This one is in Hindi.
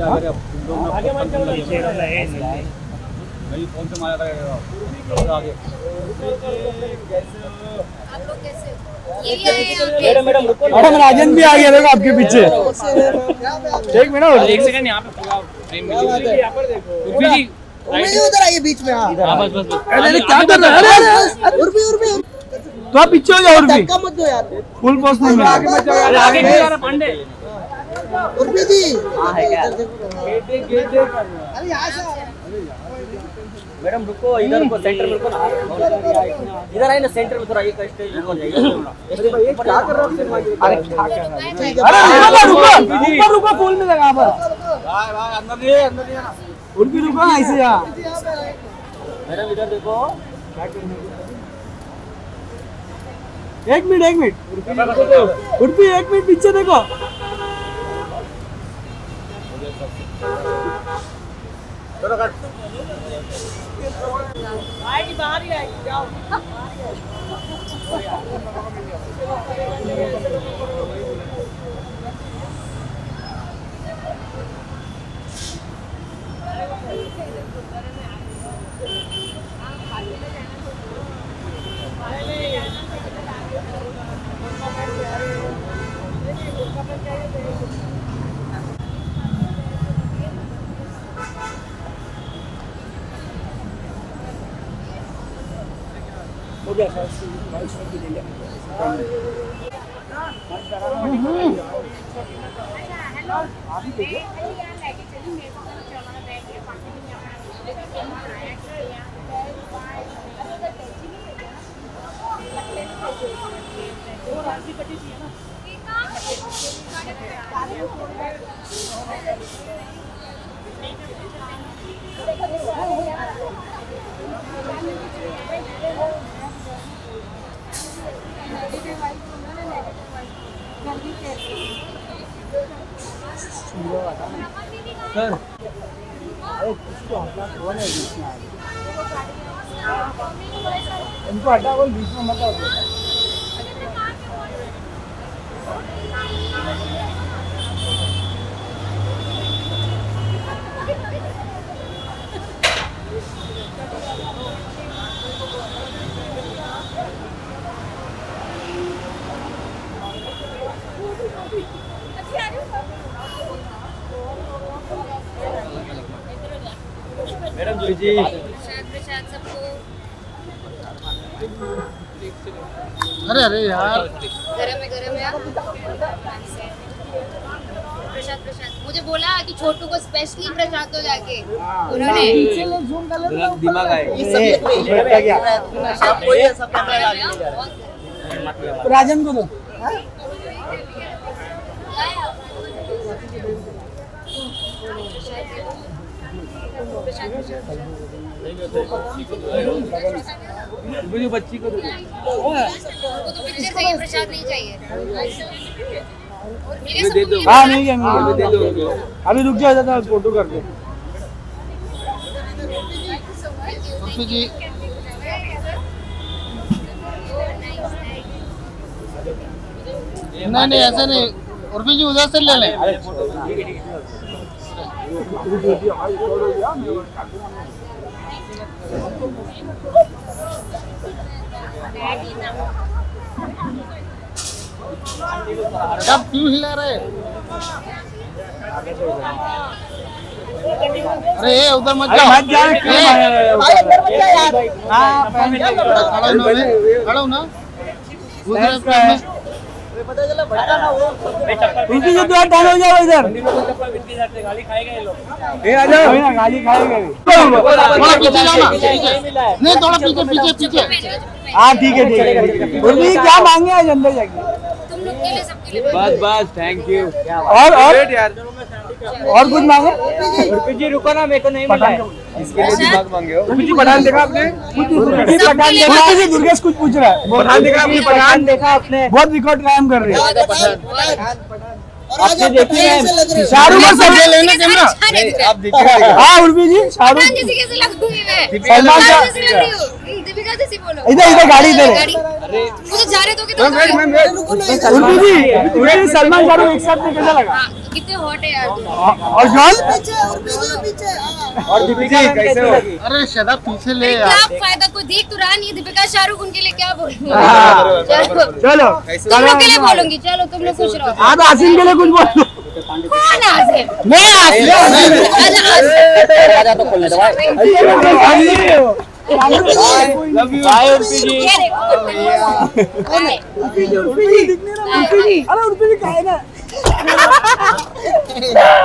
मैडम राजन भी आ गया देखो आपके पीछे। एक मिनट, एक सेकंड, यहाँ पे बीच में क्या कर रहा है? तो आप पीछे हो जाओ उर्फी, मत दो यार फुल पोस्ट में। आगे यार पांडे उर्फी जी है क्या? अरे यहां से मैडम रुको, इधर को सेंटर में रुको ना, इधर आइए ना सेंटर में थोड़ा, ये कष्ट हो जाएगा। अरे क्या कर रहा है? अरे क्या कर रहा है? अरे रुको ऊपर रुको, फूल में लगा पर भाई भाई अंदर ले ना उर्फी, रुको ऐसे यार मैडम इधर देखो। एक मिनट उर्फी, एक मिनट पीछे देखो। बाहर ही आएगी, जाओ। सर इनको हटा, बोल बीच में मत आओ। मैडम जी प्रशांत सबको। अरे अरे यार गरम है प्रशांत मुझे बोला कि छोटू को स्पेशली प्रशांत हो जाके उन्होंने दिमाग आए। राजन को दो मुझे, बच्ची को दो। प्रसाद नहीं चाहिए दे दो अभी, रुक जाओ जाता फोटो कर दो। नहीं ऐसा नहीं उर्फी जी, उधर से ले लें। सब क्यों हिला रहे? अरे उधर मत जाओ, मत जाओ खड़ा ना उधर। पता चला बड़ा ना वो उनकी जो दो डाल हो जाओ इधर, इनके साथ गाली खाएगा ये लोग। ए आ जाओ ना, गाली खाएंगे। थोड़ा पीछे जाना, नहीं थोड़ा पीछे पीछे पीछे। हां ठीक है ठीक है। बोलिए क्या मांगे आज अंदर जाके? तुम लोग के लिए सबके लिए बस बस थैंक यू। और यार और कुछ मांगो? रुपी जी रुको ना, मेरे को नहीं मिला इसके लिए दिमाग मांगे हो। रुपी जी पठान देखा आपने? रुपी जी दुर्गेश कुछ पूछ रहा है। पठान देखा आपने? पठान देखा आपने? बहुत रिकॉर्ड कायम कर रहे हैं आपने, देखी है शाहरुख और सब लेना कैमरा आप देखिए। हाँ रुपी जी शाहरुख सलमान इधर गाड़ी इधर है। सलमान शाहरुख एक साथ में कैसा लगा? कितने हॉट है यार। और दीपिका कैसे हो? अरे शराब पीछे ले यार, क्या फायदा, कोई देख तो रहा नहीं। दीपिका शाहरुख उनके लिए क्या बोलूं, चलो तुम लोग के लिए बोलूंगी। चलो तुम लोग खुश रहो। आप आसिम के लिए कुछ बोलो। कौन आसिम? मैं आसिम। अरे उर्फी जी का है ना।